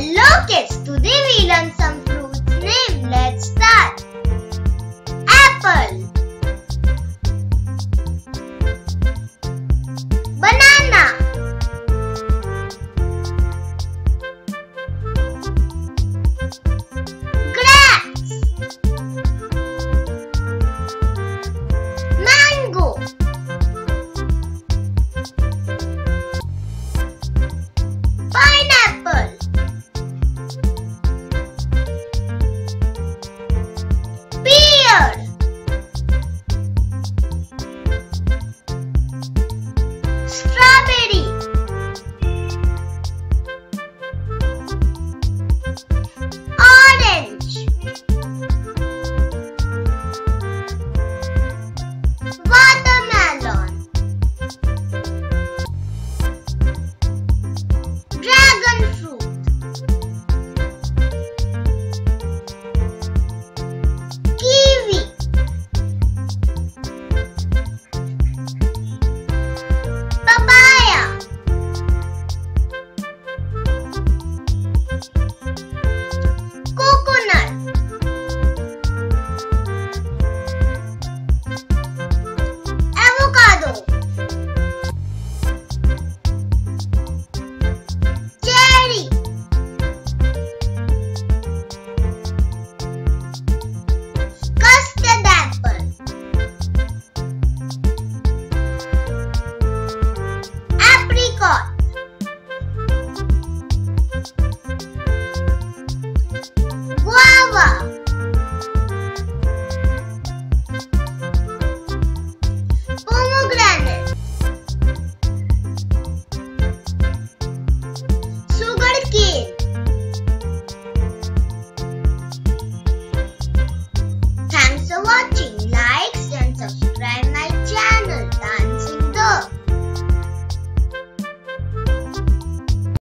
Hello kids, today we learn some fruits name. Let's start. Apple,